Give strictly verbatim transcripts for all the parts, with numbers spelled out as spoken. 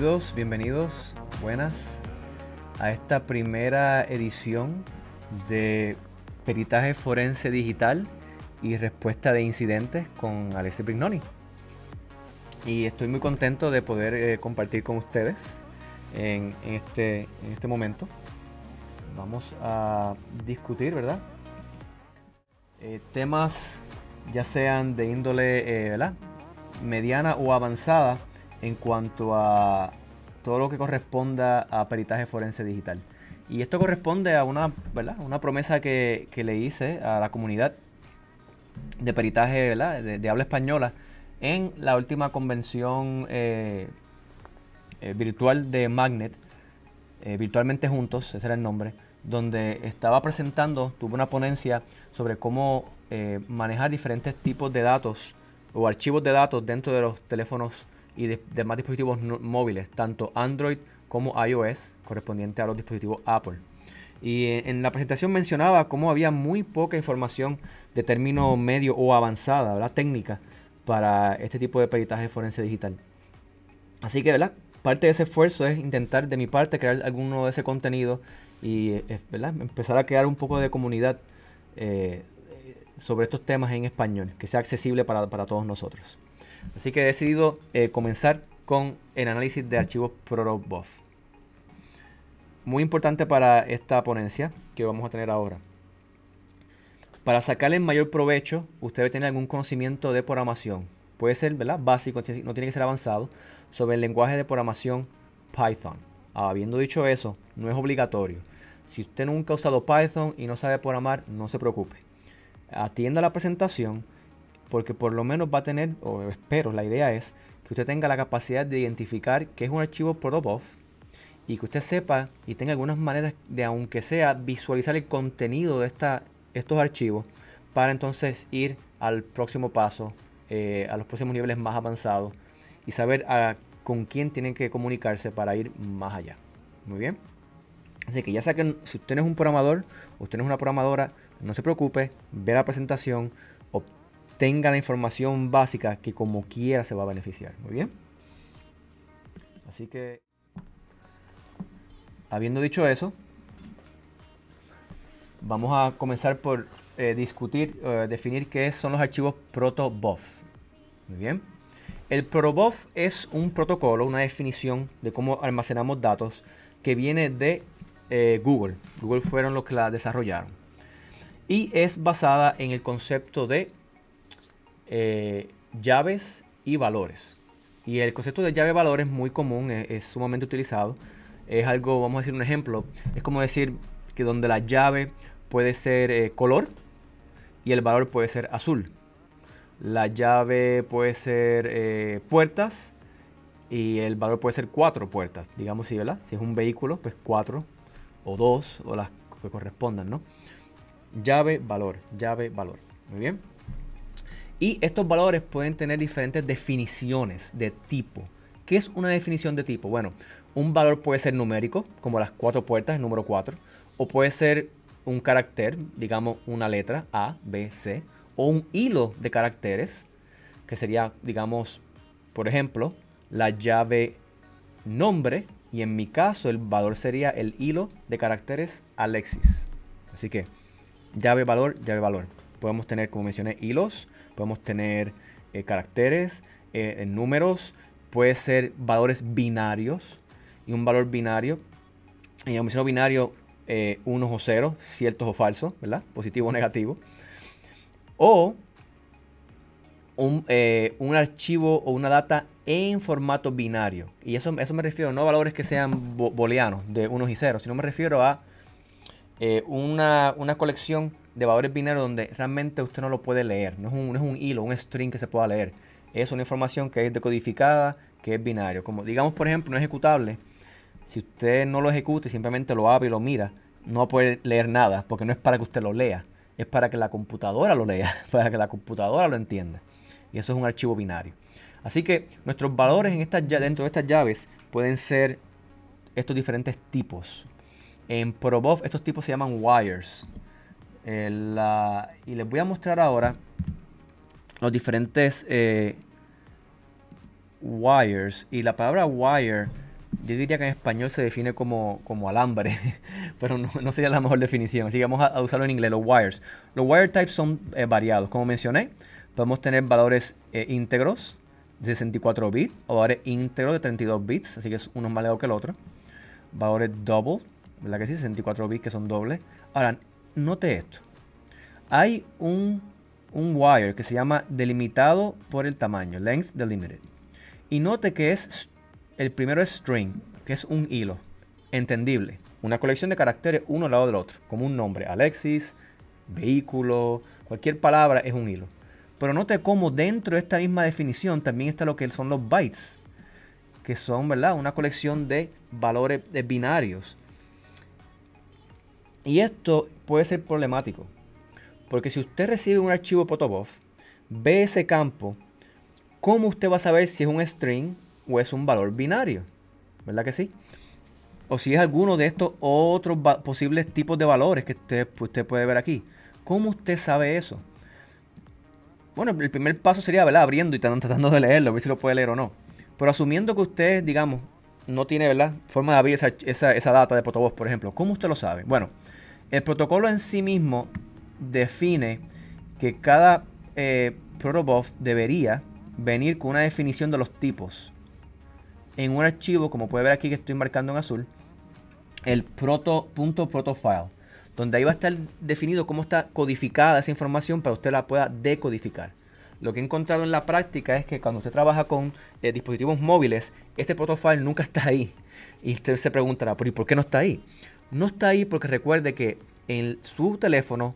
Bienvenidos, bienvenidos, buenas a esta primera edición de Peritaje Forense Digital y Respuesta de Incidentes con Alessio Brignoni. Y estoy muy contento de poder eh, compartir con ustedes en, en, este, en este momento. Vamos a discutir, ¿verdad? Eh, temas ya sean de índole eh, ¿verdad? mediana o avanzada en cuanto a todo lo que corresponda a peritaje forense digital. Y esto corresponde a una, ¿verdad? una promesa que, que le hice a la comunidad de peritaje ¿verdad? De, de habla española en la última convención eh, eh, virtual de Magnet, eh, Virtualmente Juntos, ese era el nombre, donde estaba presentando, tuve una ponencia sobre cómo eh, manejar diferentes tipos de datos o archivos de datos dentro de los teléfonos y de, demás dispositivos no, móviles, tanto Android como iOS, correspondiente a los dispositivos Apple. Y en, en la presentación mencionaba cómo había muy poca información de término medio o avanzada, ¿verdad? técnica, para este tipo de peritaje forense digital. Así que, ¿verdad? parte de ese esfuerzo es intentar de mi parte crear alguno de ese contenido y ¿verdad? empezar a crear un poco de comunidad eh, sobre estos temas en español, que sea accesible para, para todos nosotros. Así que he decidido eh, comenzar con el análisis de archivos protobuf. Muy importante para esta ponencia que vamos a tener ahora. Para sacarle el mayor provecho, usted debe tener algún conocimiento de programación. Puede ser ¿verdad? básico, no tiene que ser avanzado, sobre el lenguaje de programación Python. Habiendo dicho eso, no es obligatorio. Si usted nunca ha usado Python y no sabe programar, no se preocupe. Atienda la presentación, porque por lo menos va a tener, o espero, la idea es que usted tenga la capacidad de identificar qué es un archivo protobuf y que usted sepa y tenga algunas maneras de, aunque sea, visualizar el contenido de esta, estos archivos para entonces ir al próximo paso, eh, a los próximos niveles más avanzados y saber a, con quién tienen que comunicarse para ir más allá. Muy bien. Así que ya saquen, si usted no es un programador, usted no es una programadora, no se preocupe, ve la presentación, tenga la información básica que como quiera se va a beneficiar. Muy bien. Así que, habiendo dicho eso, vamos a comenzar por eh, discutir, eh, definir qué son los archivos protobuf. Muy bien. El protobuf es un protocolo, una definición de cómo almacenamos datos que viene de eh, Google. Google fueron los que la desarrollaron. Y es basada en el concepto de Eh, llaves y valores. Y el concepto de llave valor es muy común, es, es sumamente utilizado. Es algo, vamos a decir un ejemplo, es como decir que donde la llave puede ser eh, color y el valor puede ser azul. La llave puede ser eh, puertas y el valor puede ser cuatro puertas, digamos, si, ¿verdad? Si es un vehículo, pues cuatro o dos o las que correspondan, ¿no? Llave, valor, llave, valor. Muy bien. Y estos valores pueden tener diferentes definiciones de tipo. ¿Qué es una definición de tipo? Bueno, un valor puede ser numérico, como las cuatro puertas, el número cuatro. O puede ser un carácter, digamos una letra A, B, C. O un hilo de caracteres, que sería, digamos, por ejemplo, la llave nombre. Y en mi caso, el valor sería el hilo de caracteres Alexis. Así que, llave valor, llave valor. Podemos tener, como mencioné, hilos. Podemos tener eh, caracteres, eh, números, puede ser valores binarios. Y un valor binario, y yo menciono binario, eh, unos o ceros, ciertos o falsos, ¿verdad? Positivo o negativo. O un, eh, un archivo o una data en formato binario. Y eso, eso me refiero, no a valores que sean bo booleanos, de unos y ceros, sino me refiero a eh, una, una colección de valores binarios donde realmente usted no lo puede leer. No es, un, no es un hilo, un string que se pueda leer. Es una información que es decodificada, que es binario. Como digamos, por ejemplo, no ejecutable. Si usted no lo ejecuta y simplemente lo abre y lo mira, no va a poder leer nada, porque no es para que usted lo lea. Es para que la computadora lo lea, para que la computadora lo entienda. Y eso es un archivo binario. Así que nuestros valores en esta, dentro de estas llaves pueden ser estos diferentes tipos. En protobuf estos tipos se llaman wires. El, la, y les voy a mostrar ahora los diferentes eh, wires. Y la palabra wire yo diría que en español se define como, como alambre, pero no, no sería la mejor definición, así que vamos a, a usarlo en inglés, los wires. Los wire types son eh, variados, como mencioné, podemos tener valores eh, íntegros de sesenta y cuatro bits, o valores íntegros de treinta y dos bits, así que es uno más largo que el otro, valores double, ¿verdad que sí? sesenta y cuatro bits que son dobles. Ahora, note esto, hay un, un wire que se llama delimitado por el tamaño, length delimited, y note que es el primero es string, que es un hilo, entendible, una colección de caracteres uno al lado del otro, como un nombre, Alexis, vehículo, cualquier palabra es un hilo. Pero note cómo dentro de esta misma definición también está lo que son los bytes, que son, ¿verdad?, una colección de valores de binarios. Y esto puede ser problemático, porque si usted recibe un archivo protobuf, ve ese campo, ¿cómo usted va a saber si es un string o es un valor binario? ¿Verdad que sí? O si es alguno de estos otros posibles tipos de valores que usted, usted puede ver aquí. ¿Cómo usted sabe eso? Bueno, el primer paso sería, ¿verdad?, abriendo y tratando de leerlo, a ver si lo puede leer o no. Pero asumiendo que usted, digamos, no tiene, ¿verdad?, forma de abrir esa, esa, esa data de protobuf, por ejemplo. ¿Cómo usted lo sabe? Bueno, el protocolo en sí mismo define que cada eh, protobuf debería venir con una definición de los tipos. En un archivo, como puede ver aquí que estoy marcando en azul, el proto.protofile, donde ahí va a estar definido cómo está codificada esa información para que usted la pueda decodificar. Lo que he encontrado en la práctica es que cuando usted trabaja con eh, dispositivos móviles, este protofile nunca está ahí. Y usted se preguntará, ¿y por qué no está ahí? No está ahí porque recuerde que en su teléfono,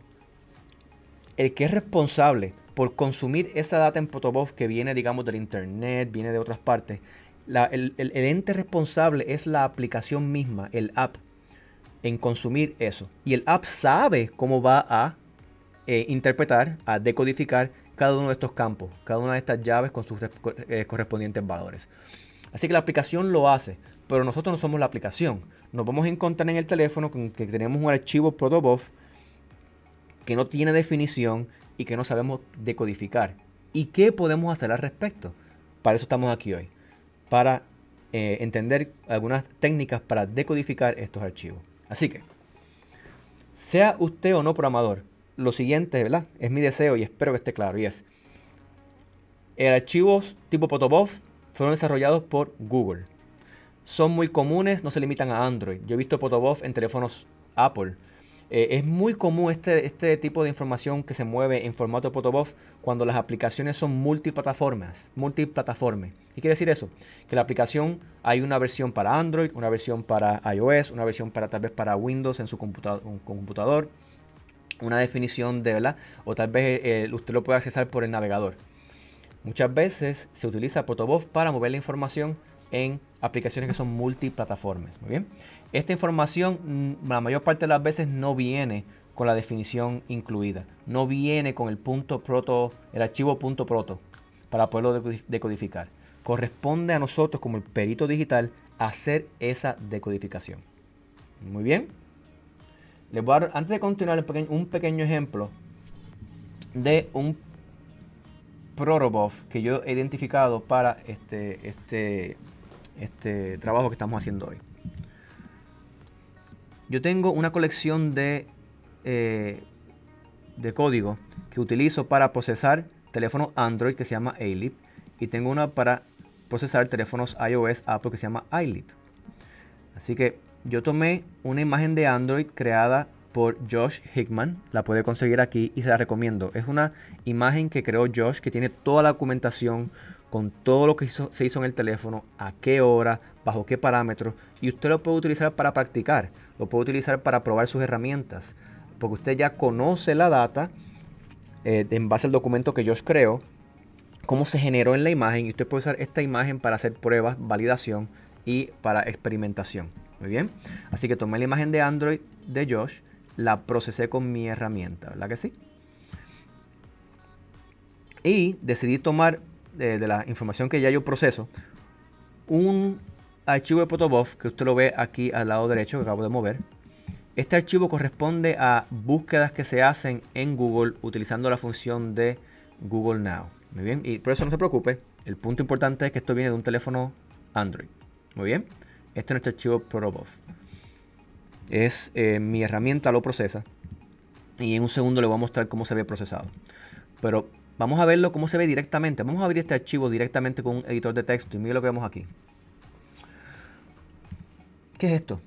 el que es responsable por consumir esa data en protobuf que viene, digamos, del internet, viene de otras partes, La, el, el, el ente responsable es la aplicación misma, el app, en consumir eso. Y el app sabe cómo va a eh, interpretar, a decodificar cada uno de estos campos, cada una de estas llaves con sus eh, correspondientes valores. Así que la aplicación lo hace, pero nosotros no somos la aplicación. Nos vamos a encontrar en el teléfono con que tenemos un archivo protobuf que no tiene definición y que no sabemos decodificar. ¿Y qué podemos hacer al respecto? Para eso estamos aquí hoy, para eh, entender algunas técnicas para decodificar estos archivos. Así que, sea usted o no programador, lo siguiente, ¿verdad?, es mi deseo y espero que esté claro, y es, el archivos tipo protobuf fueron desarrollados por Google. Son muy comunes, no se limitan a Android. Yo he visto protobuf en teléfonos Apple. Eh, es muy común este, este tipo de información que se mueve en formato protobuf cuando las aplicaciones son multiplataformas, multiplataforme. ¿Qué quiere decir eso? Que la aplicación, hay una versión para Android, una versión para iOS, una versión para tal vez para Windows en su computa un computador, una definición de, ¿verdad?, o tal vez eh, usted lo puede accesar por el navegador. Muchas veces se utiliza protobuf para mover la información en aplicaciones que son multiplataformas. Muy bien. Esta información, la mayor parte de las veces, no viene con la definición incluida. No viene con el punto proto, el archivo punto proto, para poderlo decodificar. Corresponde a nosotros, como el perito digital, hacer esa decodificación. Muy bien. Les voy a dar, antes de continuar, un pequeño ejemplo de un protobuf que yo he identificado para este, este, este trabajo que estamos haciendo hoy. Yo tengo una colección de, eh, de código que utilizo para procesar teléfonos Android que se llama ALEAPP, y tengo una para procesar teléfonos iOS Apple que se llama iLEAPP. Así que yo tomé una imagen de Android creada por Josh Hickman, la puede conseguir aquí y se la recomiendo. Es una imagen que creó Josh, que tiene toda la documentación con todo lo que hizo, se hizo en el teléfono, a qué hora, bajo qué parámetros, y usted lo puede utilizar para practicar, lo puede utilizar para probar sus herramientas, porque usted ya conoce la data eh, en base al documento que Josh creó, cómo se generó en la imagen, y usted puede usar esta imagen para hacer pruebas, validación y para experimentación. Muy bien, así que tomé la imagen de Android de Josh, la procesé con mi herramienta, ¿verdad que sí? Y decidí tomar de, de la información que ya yo proceso un archivo de protobuf que usted lo ve aquí al lado derecho, que acabo de mover. Este archivo corresponde a búsquedas que se hacen en Google utilizando la función de Google Now. Muy bien, y por eso no se preocupe, el punto importante es que esto viene de un teléfono Android. Muy bien, Este es nuestro archivo protobuf. Es eh, mi herramienta lo procesa. Y en un segundo le voy a mostrar cómo se ve procesado. Pero vamos a verlo cómo se ve directamente. Vamos a abrir este archivo directamente con un editor de texto. Y mire lo que vemos aquí. ¿Qué es esto?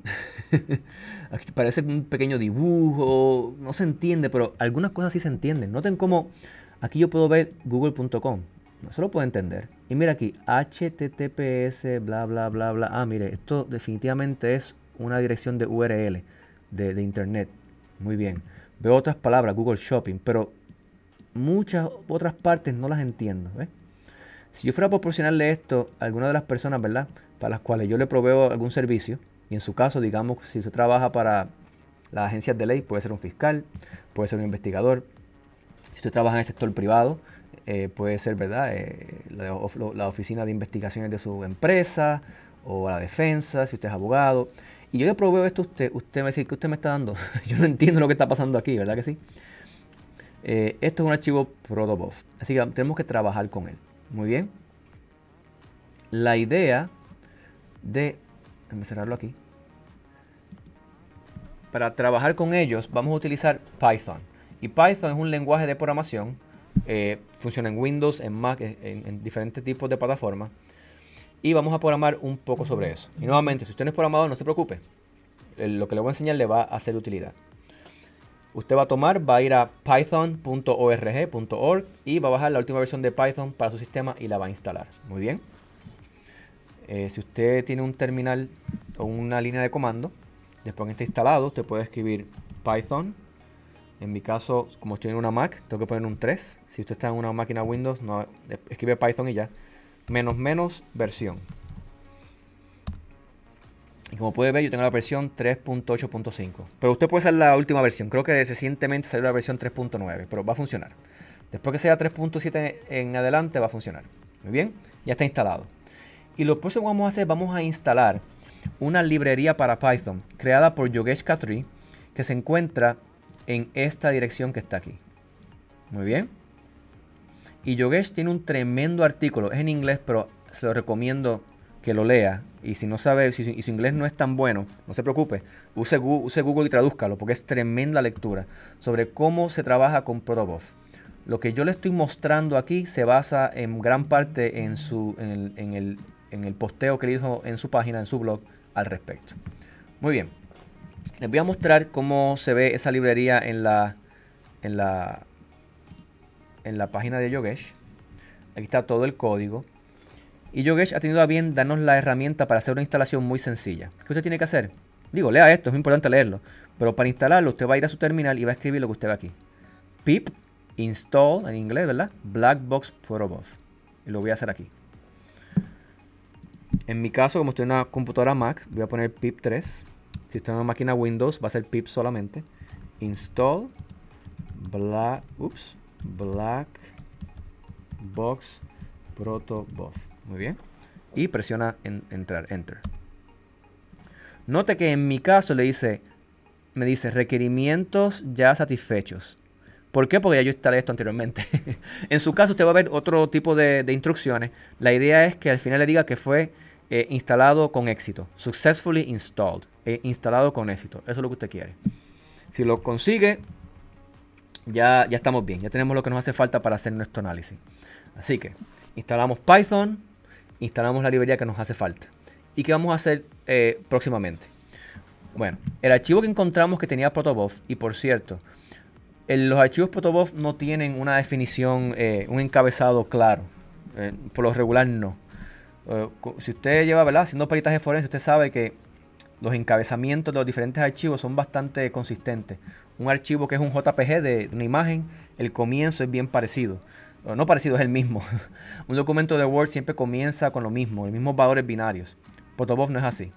Aquí parece un pequeño dibujo. No se entiende, pero algunas cosas sí se entienden. Noten cómo aquí yo puedo ver google punto com. No se lo puedo entender. Y mira aquí, H T T P S, bla, bla, bla, bla. Ah, mire, esto definitivamente es una dirección de U R L, de, de internet. Muy bien. Veo otras palabras, Google Shopping, pero muchas otras partes no las entiendo. ¿Ves? Si yo fuera a proporcionarle esto a alguna de las personas, ¿verdad?, para las cuales yo le proveo algún servicio, y en su caso, digamos, si usted trabaja para las agencias de ley, puede ser un fiscal, puede ser un investigador. Si usted trabaja en el sector privado, eh, puede ser, ¿verdad?, eh, la, la oficina de investigaciones de su empresa o la defensa, si usted es abogado. Y yo le proveo esto a usted, usted me dice, ¿qué usted me está dando? Yo no entiendo lo que está pasando aquí, ¿verdad que sí? Eh, esto es un archivo protobuf, así que tenemos que trabajar con él. Muy bien. La idea de... déjame cerrarlo aquí. Para trabajar con ellos vamos a utilizar Python. Y Python es un lenguaje de programación. Eh, funciona en Windows, en Mac, en, en diferentes tipos de plataformas. Y vamos a programar un poco sobre eso. Y nuevamente, si usted no es programador, no se preocupe. Lo que le voy a enseñar le va a ser de utilidad. Usted va a tomar, va a ir a python punto org punto org y va a bajar la última versión de Python para su sistema y la va a instalar. Muy bien. Eh, si usted tiene un terminal o una línea de comando, después que esté instalado, usted puede escribir Python. En mi caso, como estoy en una Mac, tengo que poner un tres. Si usted está en una máquina Windows, no, escribe Python y ya. Menos menos versión. Y como puede ver, yo tengo la versión tres punto ocho punto cinco. Pero usted puede usar la última versión. Creo que recientemente salió la versión tres punto nueve, pero va a funcionar. Después que sea tres punto siete en adelante, va a funcionar. Muy bien, ya está instalado. Y lo próximo que vamos a hacer, vamos a instalar una librería para Python creada por Yogesh Khatri, que se encuentra en esta dirección que está aquí. Muy bien. Y Yogesh tiene un tremendo artículo, es en inglés, pero se lo recomiendo que lo lea. Y si no sabe, si, si su inglés no es tan bueno, no se preocupe, use Google, use Google y tradúzcalo, porque es tremenda lectura sobre cómo se trabaja con protobuf. Lo que yo le estoy mostrando aquí se basa en gran parte en, su, en, el, en, el, en el posteo que le hizo en su página, en su blog, al respecto. Muy bien, les voy a mostrar cómo se ve esa librería en la... En la en la página de Yogesh. Aquí está todo el código. Y Yogesh ha tenido a bien darnos la herramienta para hacer una instalación muy sencilla. ¿Qué usted tiene que hacer? Digo, lea esto, es muy importante leerlo. Pero para instalarlo, usted va a ir a su terminal y va a escribir lo que usted ve aquí. Pip install, en inglés, ¿verdad? Blackbox Protobuf. Y lo voy a hacer aquí. En mi caso, como estoy en una computadora Mac, voy a poner pip tres. Si estoy en una máquina Windows, va a ser pip solamente. Install black... Ups. Blackbox Protobuf. Muy bien. Y presiona en, entrar, enter. Note que en mi caso le dice, me dice requerimientos ya satisfechos. ¿Por qué? Porque ya yo instalé esto anteriormente. En su caso usted va a ver otro tipo de, de instrucciones. La idea es que al final le diga que fue eh, instalado con éxito. Successfully installed. Eh, instalado con éxito. Eso es lo que usted quiere. Si lo consigue... Ya, ya estamos bien, ya tenemos lo que nos hace falta para hacer nuestro análisis. Así que instalamos Python, instalamos la librería que nos hace falta. ¿Y qué vamos a hacer eh, próximamente? Bueno, el archivo que encontramos que tenía protobuf, y por cierto, el, los archivos protobuf no tienen una definición, eh, un encabezado claro. Eh, por lo regular no. Eh, si usted lleva, ¿verdad?, haciendo peritaje forense, usted sabe que los encabezamientos de los diferentes archivos son bastante consistentes. Un archivo que es un J P G de una imagen, el comienzo es bien parecido. O no parecido, es el mismo. Un documento de Word siempre comienza con lo mismo, los mismos valores binarios. Protobuf no es así.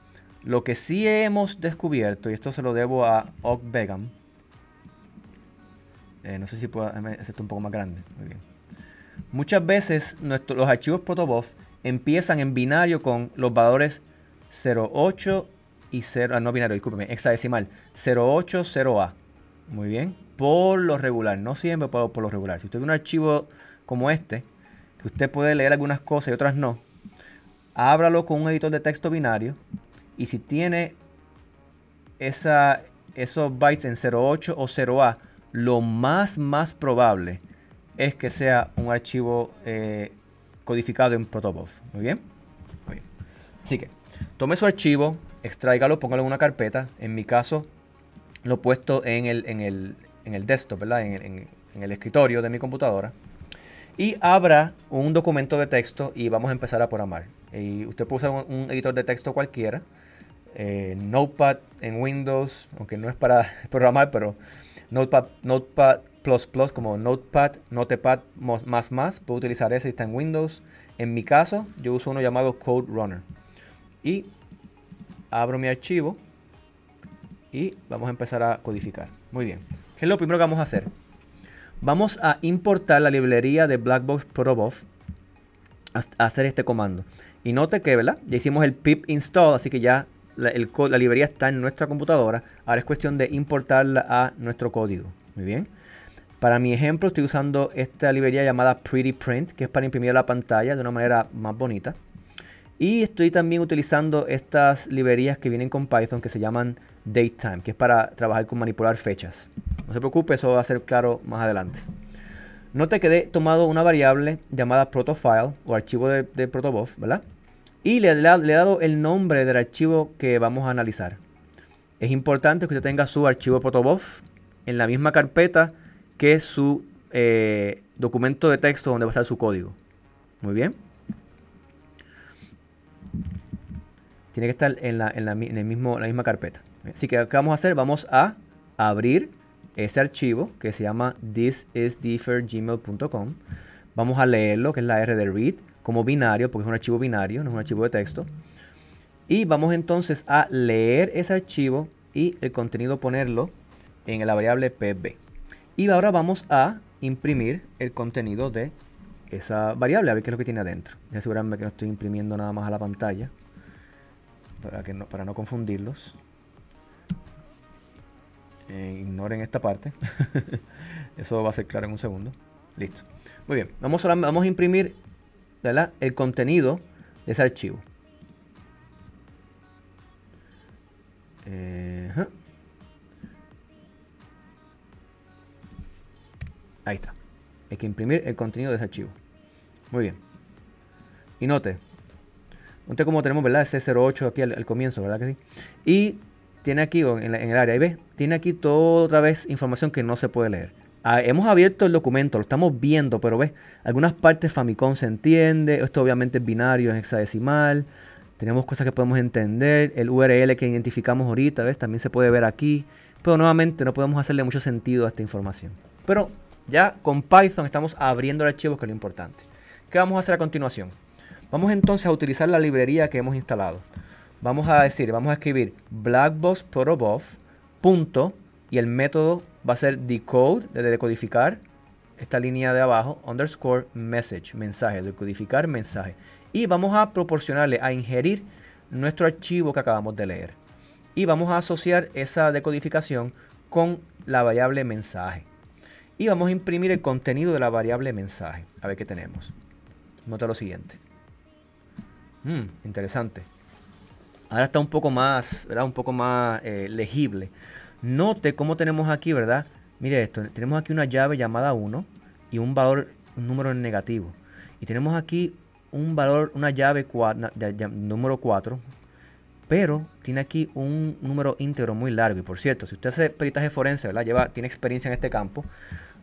Lo que sí hemos descubierto, y esto se lo debo a Og Begum. Eh, no sé si puedo hacer esto un poco más grande. Muy bien. Muchas veces nuestro, los archivos protobuf empiezan en binario con los valores cero ocho y cero, ah, no binario, discúlpeme, hexadecimal, cero ocho cero A. Muy bien, por lo regular, no siempre, pero por lo regular. Si usted tiene un archivo como este, que usted puede leer algunas cosas y otras no, ábralo con un editor de texto binario y si tiene esa, esos bytes en cero punto ocho o cero A, lo más más probable es que sea un archivo eh, codificado en protobuf. ¿Muy bien? Muy bien. Así que tome su archivo, extráigalo, póngalo en una carpeta. En mi caso lo he puesto en el, en el, en el desktop, ¿verdad? En, en, en el escritorio de mi computadora. Y abra un documento de texto y vamos a empezar a programar. Y usted puede usar un, un editor de texto cualquiera. Eh, Notepad en Windows, aunque no es para programar, pero Notepad, Notepad++, como Notepad, Notepad++, más más, puedo utilizar ese, está en Windows. En mi caso, yo uso uno llamado Code Runner. Y abro mi archivo y vamos a empezar a codificar. Muy bien. ¿Qué es lo primero que vamos a hacer? Vamos a importar la librería de Blackbox Protobuf a hacer este comando. Y note que, ¿verdad? Ya hicimos el pip install, así que ya la, el la librería está en nuestra computadora. Ahora es cuestión de importarla a nuestro código. Muy bien. Para mi ejemplo estoy usando esta librería llamada PrettyPrint, que es para imprimir la pantalla de una manera más bonita. Y estoy también utilizando estas librerías que vienen con Python, que se llaman DateTime, que es para trabajar con manipular fechas. No se preocupe, eso va a ser claro más adelante. Note que he tomado una variable llamada protofile o archivo de, de protobuf, ¿verdad? Y le, le, le he dado el nombre del archivo que vamos a analizar. Es importante que usted tenga su archivo protobuf en la misma carpeta que su eh, documento de texto donde va a estar su código. Muy bien. Tiene que estar en, la, en, la, en el mismo, la misma carpeta. Así que, ¿qué vamos a hacer? Vamos a abrir ese archivo que se llama this is differ gmail punto com. Vamos a leerlo, que es la R de read, como binario, porque es un archivo binario, no es un archivo de texto. Y vamos entonces a leer ese archivo y el contenido ponerlo en la variable pb. Y ahora vamos a imprimir el contenido de esa variable, a ver qué es lo que tiene adentro. Voy a asegurarme que no estoy imprimiendo nada más a la pantalla, para, que no, para no confundirlos. Eh, ignoren esta parte. Eso va a ser claro en un segundo. Listo. Muy bien. Vamos a, vamos a imprimir, ¿verdad?, el contenido de ese archivo. Eh, ahí está. Hay que imprimir el contenido de ese archivo. Muy bien. Y note. Note cómo tenemos, ¿verdad?, ese cero punto ocho aquí al, al comienzo, ¿verdad que sí? Y tiene aquí, en, la, en el área, ahí ves, tiene aquí toda otra vez información que no se puede leer. Ah, hemos abierto el documento, lo estamos viendo, pero ves, algunas partes Famicom se entiende, esto obviamente es binario, es hexadecimal, tenemos cosas que podemos entender, el U R L que identificamos ahorita, ves, también se puede ver aquí, pero nuevamente no podemos hacerle mucho sentido a esta información. Pero ya con Python estamos abriendo el archivo, que es lo importante. ¿Qué vamos a hacer a continuación? Vamos entonces a utilizar la librería que hemos instalado. Vamos a decir, vamos a escribir Blackbox Protobuf, punto, y el método va a ser decode, de decodificar, esta línea de abajo, underscore message, mensaje, decodificar mensaje. Y vamos a proporcionarle, a ingerir nuestro archivo que acabamos de leer. Y vamos a asociar esa decodificación con la variable mensaje. Y vamos a imprimir el contenido de la variable mensaje. A ver qué tenemos. Nota lo siguiente. Mm, interesante. Ahora está un poco más, ¿verdad?, un poco más eh, legible. Note cómo tenemos aquí, ¿verdad? Mire esto, tenemos aquí una llave llamada uno y un valor, un número negativo. Y tenemos aquí un valor, una llave cua, ya, ya, número cuatro, pero tiene aquí un número íntegro muy largo. Y por cierto, si usted hace peritaje forense, ¿verdad?, Lleva, tiene experiencia en este campo,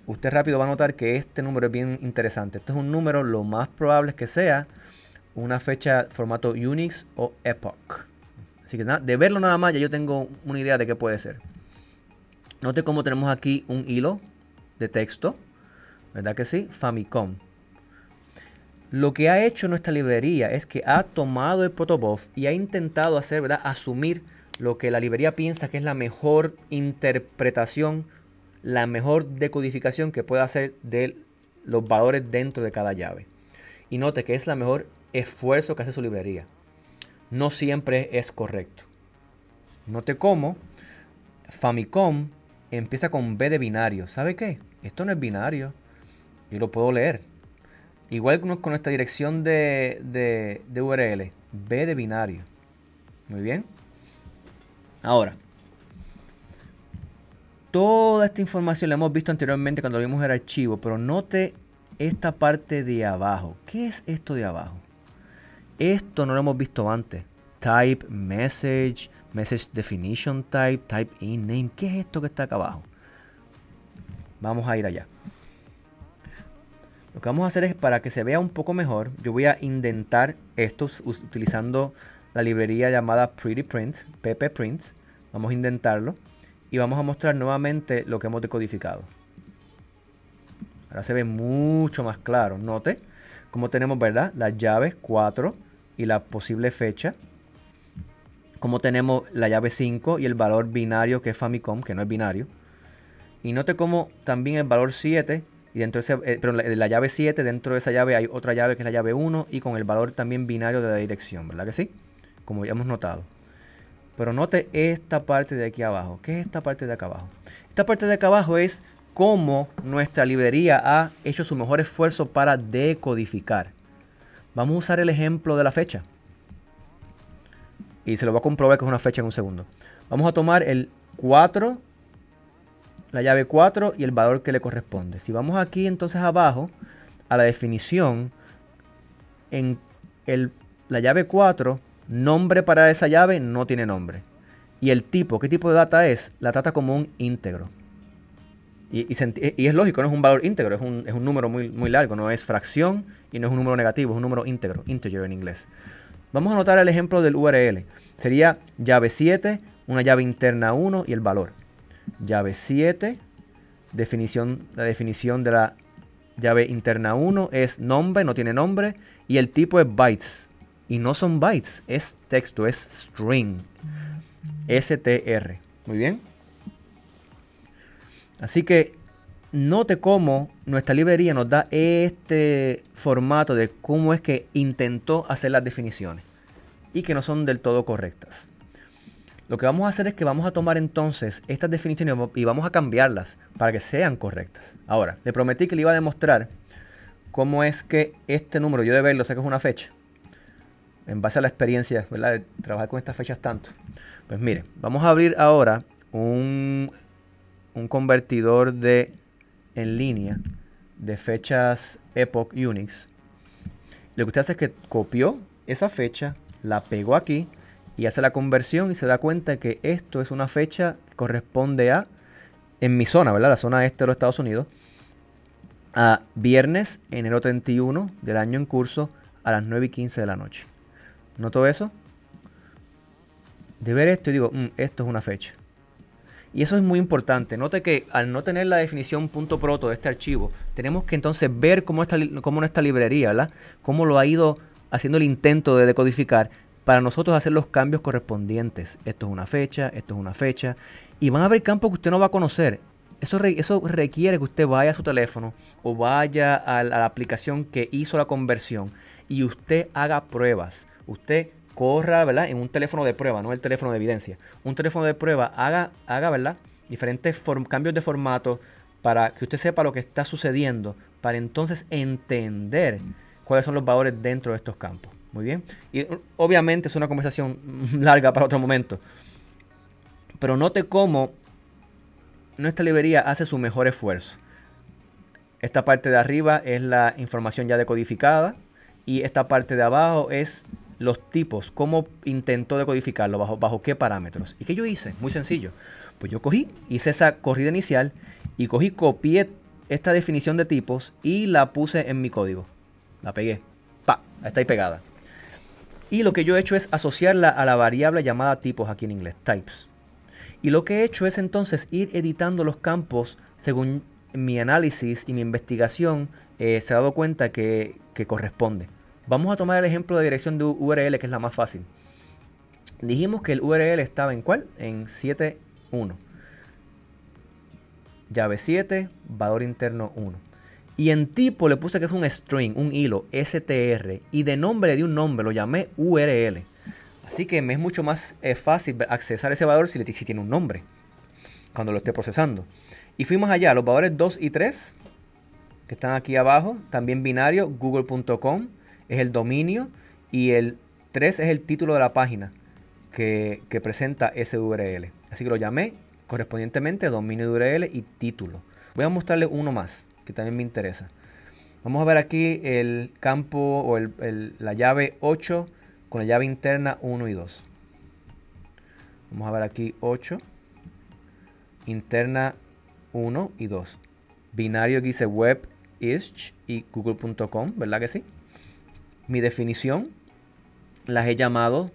usted rápido va a notar que este número es bien interesante. Este es un número, lo más probable es que sea una fecha formato Unix o Epoch. Así que nada, de verlo nada más ya yo tengo una idea de qué puede ser. Note cómo tenemos aquí un hilo de texto, ¿verdad que sí? Famicom. Lo que ha hecho nuestra librería es que ha tomado el protobuf y ha intentado hacer, ¿verdad?, asumir lo que la librería piensa que es la mejor interpretación, la mejor decodificación que pueda hacer de los valores dentro de cada llave. Y note que es la mejor esfuerzo que hace su librería. No siempre es correcto. Note cómo Famicom empieza con B de binario. ¿Sabe qué? Esto no es binario. Yo lo puedo leer. Igual con nuestra dirección de, de, de U R L. B de binario. Muy bien. Ahora, toda esta información la hemos visto anteriormente cuando vimos el archivo, pero note esta parte de abajo. ¿Qué es esto de abajo? Esto no lo hemos visto antes. Type, message, message definition type, type in name. ¿Qué es esto que está acá abajo? Vamos a ir allá. Lo que vamos a hacer es, para que se vea un poco mejor, yo voy a indentar esto utilizando la librería llamada PrettyPrint, PPPrint. Vamos a indentarlo y vamos a mostrar nuevamente lo que hemos decodificado. Ahora se ve mucho más claro. Note cómo tenemos, ¿verdad?, las llaves cuatro y la posible fecha. Como tenemos la llave cinco y el valor binario, que es Famicom, que no es binario. Y note cómo también el valor siete, y dentro de ese, eh, perdón, la, la llave siete, dentro de esa llave hay otra llave que es la llave uno, y con el valor también binario de la dirección, ¿verdad que sí? Como ya hemos notado. Pero note esta parte de aquí abajo. ¿Qué es esta parte de acá abajo? Esta parte de acá abajo es cómo nuestra librería ha hecho su mejor esfuerzo para decodificar. Vamos a usar el ejemplo de la fecha. Y se lo va a comprobar que es una fecha en un segundo. Vamos a tomar el cuatro, la llave cuatro y el valor que le corresponde. Si vamos aquí entonces abajo a la definición, en el, la llave cuatro, nombre para esa llave no tiene nombre. Y el tipo, ¿qué tipo de data es? La trata como un íntegro. Y, y, se, y es lógico, no es un valor íntegro, es un, es un número muy, muy largo, no es fracción y no es un número negativo, es un número íntegro, integer en inglés. Vamos a anotar el ejemplo del U R L. Sería llave siete, una llave interna uno y el valor. Llave siete, definición, la definición de la llave interna uno es nombre, no tiene nombre, y el tipo es bytes. Y no son bytes, es texto, es string. S T R. Muy bien. Así que note cómo nuestra librería nos da este formato de cómo es que intentó hacer las definiciones y que no son del todo correctas. Lo que vamos a hacer es que vamos a tomar entonces estas definiciones y vamos a cambiarlas para que sean correctas. Ahora, le prometí que le iba a demostrar cómo es que este número, yo de verlo sé que es una fecha, en base a la experiencia, ¿verdad?, de trabajar con estas fechas tanto. Pues mire, vamos a abrir ahora un... un convertidor de en línea de fechas Epoch Unix. Lo que usted hace es que copió esa fecha, la pegó aquí y hace la conversión y se da cuenta que esto es una fecha que corresponde a, en mi zona, ¿verdad?, la zona este de los Estados Unidos, a viernes, enero treinta y uno del año en curso, a las nueve y quince de la noche. ¿Notó eso? De ver esto y digo, mmm, esto es una fecha. Y eso es muy importante. Note que al no tener la definición .proto de este archivo, tenemos que entonces ver cómo, esta, cómo nuestra librería, ¿verdad?, cómo lo ha ido haciendo el intento de decodificar para nosotros hacer los cambios correspondientes. Esto es una fecha, esto es una fecha. Y van a haber campos que usted no va a conocer. Eso, re, eso requiere que usted vaya a su teléfono o vaya a la, a la aplicación que hizo la conversión y usted haga pruebas. Usted corra, ¿verdad?, en un teléfono de prueba, no el teléfono de evidencia. Un teléfono de prueba, haga, haga ¿verdad?, diferentes cambios de formato para que usted sepa lo que está sucediendo, para entonces entender cuáles son los valores dentro de estos campos. Muy bien. Y obviamente es una conversación larga para otro momento. Pero note cómo nuestra librería hace su mejor esfuerzo. Esta parte de arriba es la información ya decodificada y esta parte de abajo es los tipos, cómo intentó decodificarlo, bajo, bajo qué parámetros. ¿Y qué yo hice? Muy sencillo. Pues yo cogí, hice esa corrida inicial y cogí, copié esta definición de tipos y la puse en mi código. La pegué. ¡Pa! Está ahí pegada. Y lo que yo he hecho es asociarla a la variable llamada tipos, aquí en inglés, types. Y lo que he hecho es entonces ir editando los campos según mi análisis y mi investigación eh, se ha dado cuenta que, que corresponde. Vamos a tomar el ejemplo de dirección de U R L, que es la más fácil. Dijimos que el U R L estaba en ¿cuál? En siete punto uno. Llave siete, valor interno uno. Y en tipo le puse que es un string, un hilo, S T R. Y de nombre le di un nombre, lo llamé U R L. Así que me es mucho más eh, fácil accesar ese valor si, le, si tiene un nombre, cuando lo esté procesando. Y fuimos allá, los valores dos y tres, que están aquí abajo, también binario, google punto com. Es el dominio, y el tres es el título de la página. que, que presenta ese U R L. Así que lo llamé correspondientemente dominio de U R L y título. Voy a mostrarles uno más que también me interesa. Vamos a ver aquí el campo o el, el, la llave ocho con la llave interna uno y dos. Vamos a ver aquí ocho, interna uno y dos. Binario que dice web, isch y google punto com, ¿verdad que sí? Mi definición, las he llamado,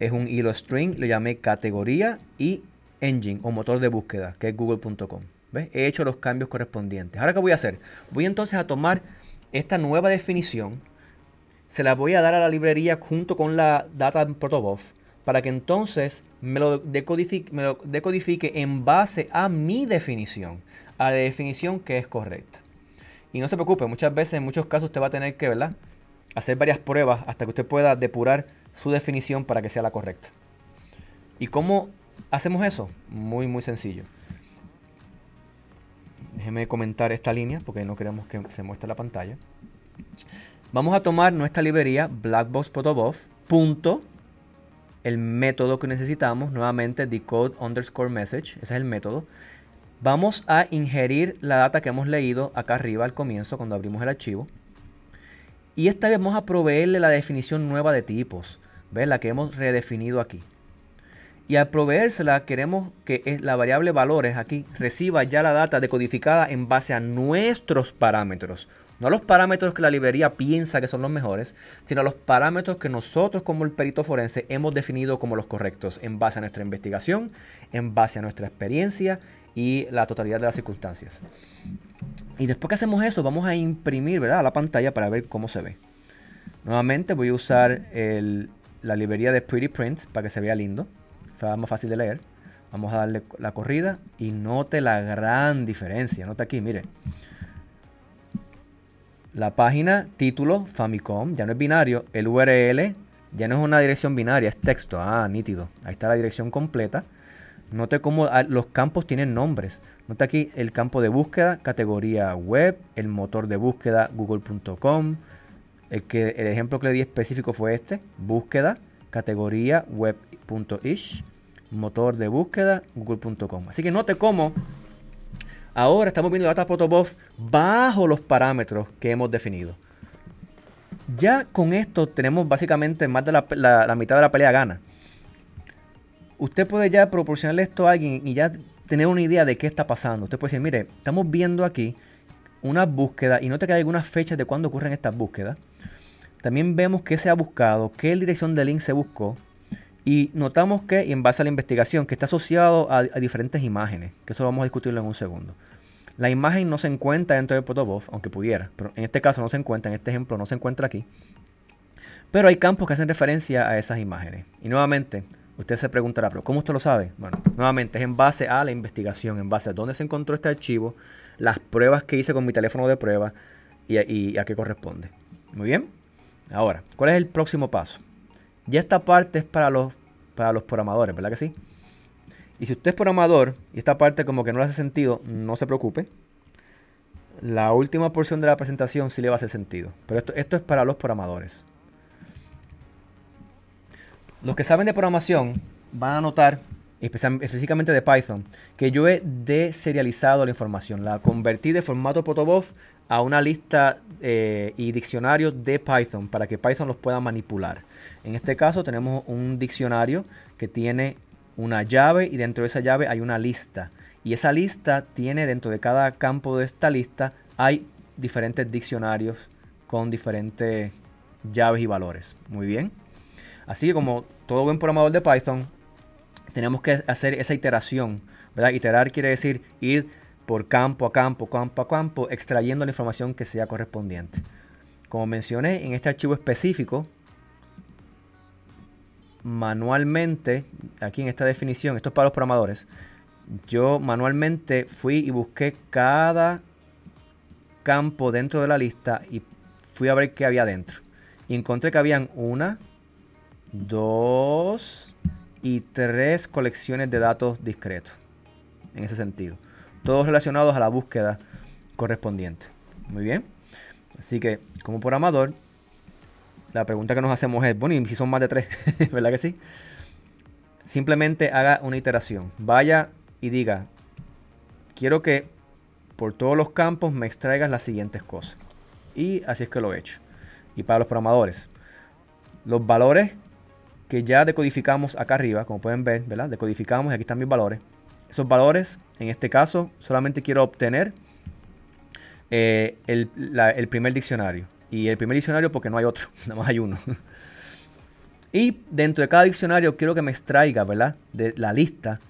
es un hilo string, lo llamé categoría y engine o motor de búsqueda, que es google punto com. ¿Ves? He hecho los cambios correspondientes. Ahora, ¿qué voy a hacer? Voy entonces a tomar esta nueva definición, se la voy a dar a la librería junto con la data protobuf, para que entonces me lo decodifique, me lo decodifique en base a mi definición, a la definición que es correcta. Y no se preocupe, muchas veces, en muchos casos, usted va a tener que, ¿verdad?, hacer varias pruebas hasta que usted pueda depurar su definición para que sea la correcta. ¿Y cómo hacemos eso? Muy, muy sencillo. Déjeme comentar esta línea porque no queremos que se muestre la pantalla. Vamos a tomar nuestra librería Blackbox Protobuf. Punto, el método que necesitamos, nuevamente decode underscore message, ese es el método. Vamos a ingerir la data que hemos leído acá arriba al comienzo cuando abrimos el archivo. Y esta vez vamos a proveerle la definición nueva de tipos, ¿ves? La que hemos redefinido aquí. Y al proveérsela queremos que la variable valores aquí reciba ya la data decodificada en base a nuestros parámetros. No los parámetros que la librería piensa que son los mejores, sino los parámetros que nosotros como el perito forense hemos definido como los correctos en base a nuestra investigación, en base a nuestra experiencia y la totalidad de las circunstancias. Y después que hacemos eso, vamos a imprimir, ¿verdad?, a la pantalla para ver cómo se ve. Nuevamente voy a usar el, la librería de PrettyPrint para que se vea lindo, sea más fácil de leer. Vamos a darle la corrida y note la gran diferencia. Note aquí, mire. La página, título, Famicom, ya no es binario. El U R L ya no es una dirección binaria, es texto. Ah, nítido. Ahí está la dirección completa. Note cómo los campos tienen nombres. Note aquí el campo de búsqueda, categoría web, el motor de búsqueda, google punto com. El, que, el ejemplo que le di específico fue este. Búsqueda, categoría web.ish, motor de búsqueda, google punto com. Así que note cómo... ahora estamos viendo la data protobuf bajo los parámetros que hemos definido. Ya con esto tenemos básicamente más de la, la, la mitad de la pelea gana. Usted puede ya proporcionarle esto a alguien y ya tener una idea de qué está pasando. Usted puede decir, mire, estamos viendo aquí una búsqueda y note que hay algunas fechas de cuándo ocurren estas búsquedas. También vemos qué se ha buscado, qué dirección de link se buscó. Y notamos que, y en base a la investigación, que está asociado a, a diferentes imágenes, que eso vamos a discutirlo en un segundo. La imagen no se encuentra dentro del protobuf, aunque pudiera, pero en este caso no se encuentra, en este ejemplo no se encuentra aquí. Pero hay campos que hacen referencia a esas imágenes. Y nuevamente, usted se preguntará, ¿pero cómo usted lo sabe? Bueno, nuevamente es en base a la investigación, en base a dónde se encontró este archivo, las pruebas que hice con mi teléfono de prueba y, y a qué corresponde. Muy bien. Ahora, ¿cuál es el próximo paso? Ya esta parte es para los, para los programadores, ¿verdad que sí? Y si usted es programador y esta parte como que no le hace sentido, no se preocupe. La última porción de la presentación sí le va a hacer sentido. Pero esto, esto es para los programadores. Los que saben de programación van a notar, específicamente de Python, que yo he deserializado la información. La convertí de formato protobuf a una lista eh, y diccionario de Python para que Python los pueda manipular. En este caso tenemos un diccionario que tiene una llave y dentro de esa llave hay una lista. Y esa lista tiene, dentro de cada campo de esta lista, hay diferentes diccionarios con diferentes llaves y valores. Muy bien. Así que como todo buen programador de Python, tenemos que hacer esa iteración, ¿verdad? Iterar quiere decir ir por campo a campo, campo a campo, extrayendo la información que sea correspondiente. Como mencioné, en este archivo específico, manualmente, aquí en esta definición, esto es para los programadores, yo manualmente fui y busqué cada campo dentro de la lista y fui a ver qué había dentro. Y encontré que habían una, dos y tres colecciones de datos discretos, en ese sentido. Todos relacionados a la búsqueda correspondiente. Muy bien. Así que, como programador, la pregunta que nos hacemos es, bueno, ¿y si son más de tres? ¿Verdad que sí? Simplemente haga una iteración. Vaya y diga, quiero que por todos los campos me extraigas las siguientes cosas. Y así es que lo he hecho. Y para los programadores, los valores que ya decodificamos acá arriba, como pueden ver, ¿verdad? Decodificamos y aquí están mis valores. Esos valores, en este caso, solamente quiero obtener eh, el, la, el primer diccionario. Y el primer diccionario porque no hay otro, nada más hay uno. Y dentro de cada diccionario quiero que me extraiga, ¿verdad? De la lista,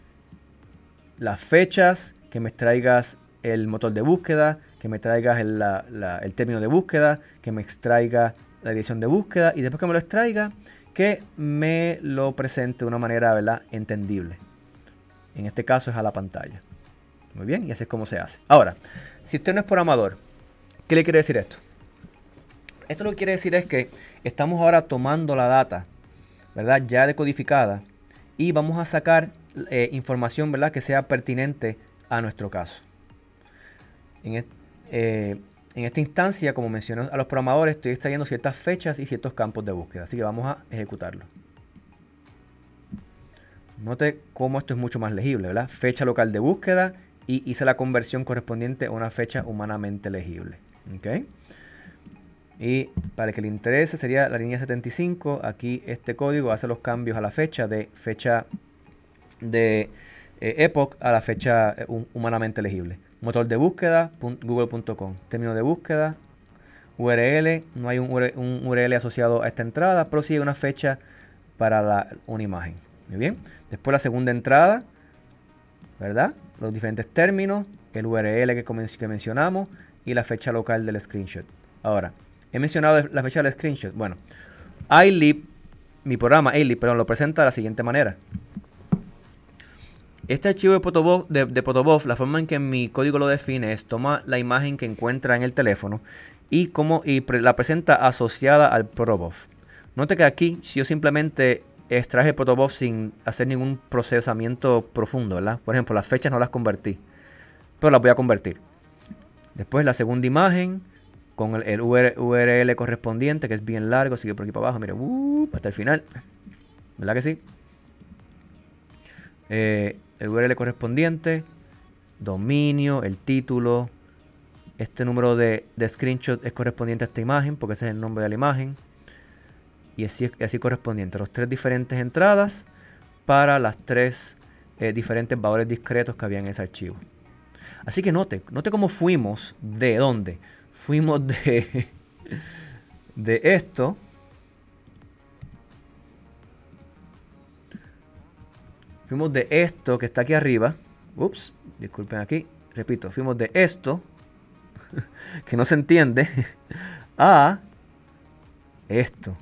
las fechas, que me extraigas el motor de búsqueda, que me traigas el, la, la, el término de búsqueda, que me extraiga la dirección de búsqueda y después que me lo extraiga, que me lo presente de una manera, ¿verdad?, entendible. En este caso es a la pantalla. Muy bien, y así es como se hace. Ahora, si usted no es programador, ¿qué le quiere decir esto? Esto lo que quiere decir es que estamos ahora tomando la data, ¿verdad?, ya decodificada, y vamos a sacar eh, información, ¿verdad?, que sea pertinente a nuestro caso. En, et, eh, en esta instancia, como mencioné a los programadores, estoy extrayendo ciertas fechas y ciertos campos de búsqueda, así que vamos a ejecutarlo. Note cómo esto es mucho más legible, ¿verdad? Fecha local de búsqueda y hice la conversión correspondiente a una fecha humanamente legible. ¿Okay? Y para el que le interese sería la línea setenta y cinco. Aquí este código hace los cambios a la fecha de fecha de eh, Epoch a la fecha eh, humanamente legible. Motor de búsqueda, google punto com. Término de búsqueda, U R L. No hay un U R L, un U R L asociado a esta entrada, pero sí hay una fecha para la, una imagen. Muy bien. Después la segunda entrada, ¿verdad? Los diferentes términos, el U R L que, que mencionamos y la fecha local del screenshot. Ahora, he mencionado la fecha del screenshot. Bueno, iLEAPP, mi programa iLEAPP, perdón, lo presenta de la siguiente manera. Este archivo de protobuf, de, de protobuf, la forma en que mi código lo define es toma la imagen que encuentra en el teléfono y, como, y pre, la presenta asociada al protobuf. Note que aquí, si yo simplemente extraje el protobuf sin hacer ningún procesamiento profundo, ¿verdad? Por ejemplo, las fechas no las convertí, pero las voy a convertir. Después la segunda imagen, con el, el U R L correspondiente, que es bien largo, sigue por aquí para abajo, mire, uh, hasta el final, ¿verdad que sí? Eh, el U R L correspondiente, dominio, el título, este número de, de screenshot es correspondiente a esta imagen, porque ese es el nombre de la imagen, y así, así correspondiente, los tres diferentes entradas para las tres eh, diferentes valores discretos que había en ese archivo. Así que note, note cómo fuimos, de dónde. Fuimos de, de esto fuimos de esto que está aquí arriba, ups, disculpen aquí, repito, fuimos de esto que no se entiende a esto,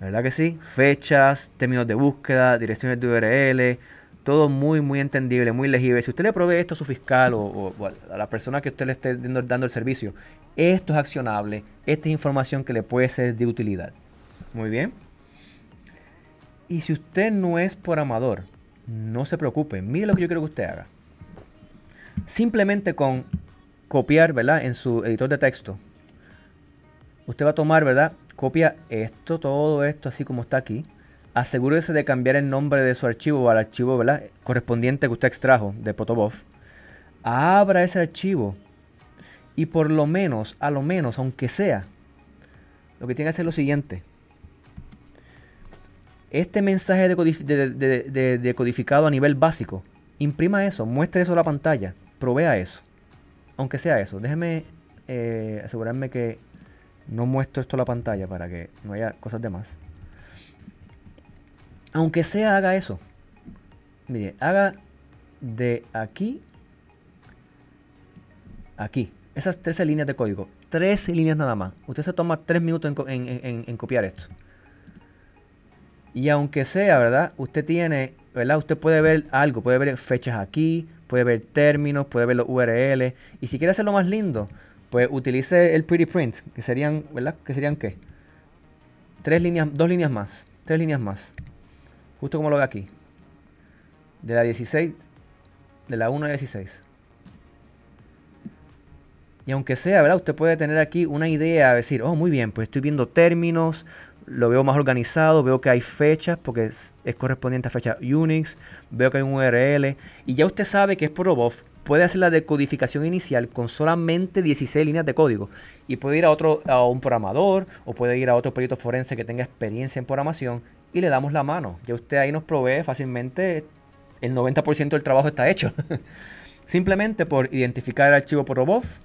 ¿verdad que sí? Fechas, términos de búsqueda, direcciones de U R L, todo muy, muy entendible, muy legible. Si usted le provee esto a su fiscal o, o, o a la persona que usted le esté dando el servicio, esto es accionable, esta es información que le puede ser de utilidad. Muy bien. Y si usted no es programador, no se preocupe. Mire lo que yo quiero que usted haga. Simplemente con copiar, ¿verdad?, en su editor de texto, usted va a tomar, ¿verdad?, copia esto, todo esto, así como está aquí. Asegúrese de cambiar el nombre de su archivo al archivo, ¿verdad?, correspondiente que usted extrajo de protobuf. Abra ese archivo y por lo menos, a lo menos, aunque sea, lo que tiene que hacer es lo siguiente. Este mensaje de decodificado a nivel básico, imprima eso, muestre eso a la pantalla, provea eso, aunque sea eso. Déjeme eh, asegurarme que no muestro esto a la pantalla para que no haya cosas de más. Aunque sea, haga eso. Mire, haga de aquí, aquí. Esas trece líneas de código. trece líneas nada más. Usted se toma tres minutos en, en, en, en copiar esto. Y aunque sea, ¿verdad?, usted tiene, ¿verdad?, usted puede ver algo. Puede ver fechas aquí, puede ver términos, puede ver los U R L. Y si quiere hacerlo más lindo, pues utilice el PrettyPrint. Que serían, ¿verdad?, que serían ¿qué? Tres líneas, dos líneas más. Tres líneas más. Justo como lo ve aquí. De la dieciséis. De la uno a la dieciséis. Y aunque sea, ¿verdad? Usted puede tener aquí una idea, decir, oh, muy bien, pues estoy viendo términos, lo veo más organizado, veo que hay fechas, porque es, es correspondiente a fecha Unix, veo que hay un U R L, y ya usted sabe que es protobuf. Puede hacer la decodificación inicial con solamente dieciséis líneas de código. Y puede ir a otro, a un programador, o puede ir a otro perito forense que tenga experiencia en programación, y le damos la mano. Ya usted ahí nos provee fácilmente, el noventa por ciento del trabajo está hecho. Simplemente por identificar el archivo protobuf,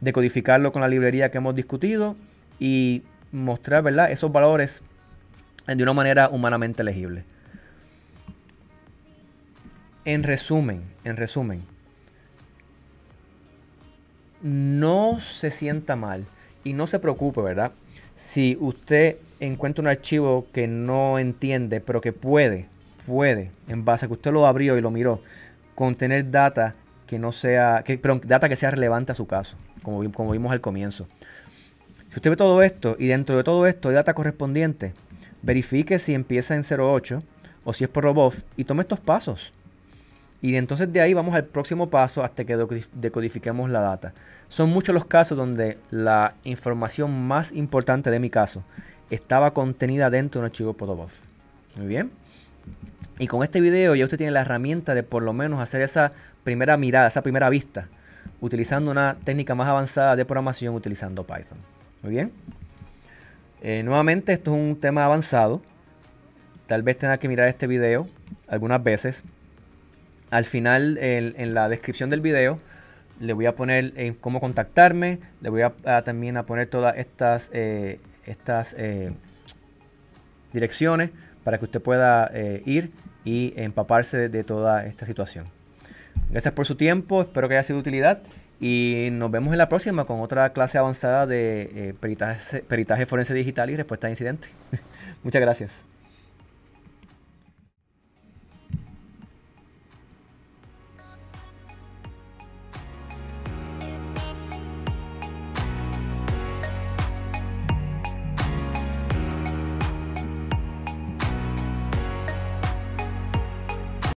decodificarlo con la librería que hemos discutido y mostrar, ¿verdad?, esos valores de una manera humanamente legible. En resumen, en resumen, no se sienta mal y no se preocupe, ¿verdad? Si usted encuentra un archivo que no entiende, pero que puede, puede, en base a que usted lo abrió y lo miró, contener data que no sea, que, perdón, data que sea relevante a su caso, como, como vimos al comienzo. Si usted ve todo esto y dentro de todo esto hay data correspondiente, verifique si empieza en cero punto ocho o si es protobuf y tome estos pasos. Y entonces de ahí vamos al próximo paso hasta que decodifiquemos la data. Son muchos los casos donde la información más importante de mi caso estaba contenida dentro de un archivo protobuf. Muy bien. Y con este video ya usted tiene la herramienta de por lo menos hacer esa primera mirada, esa primera vista, utilizando una técnica más avanzada de programación, utilizando Python. Muy bien. Eh, nuevamente, esto es un tema avanzado. Tal vez tenga que mirar este video algunas veces. Al final, en, en la descripción del video, le voy a poner en cómo contactarme. Le voy a, a también a poner todas estas, eh, estas eh, direcciones para que usted pueda eh, ir y empaparse de, de toda esta situación. Gracias por su tiempo. Espero que haya sido de utilidad. Y nos vemos en la próxima con otra clase avanzada de eh, peritaje, peritaje forense digital y respuesta a incidentes. Muchas gracias.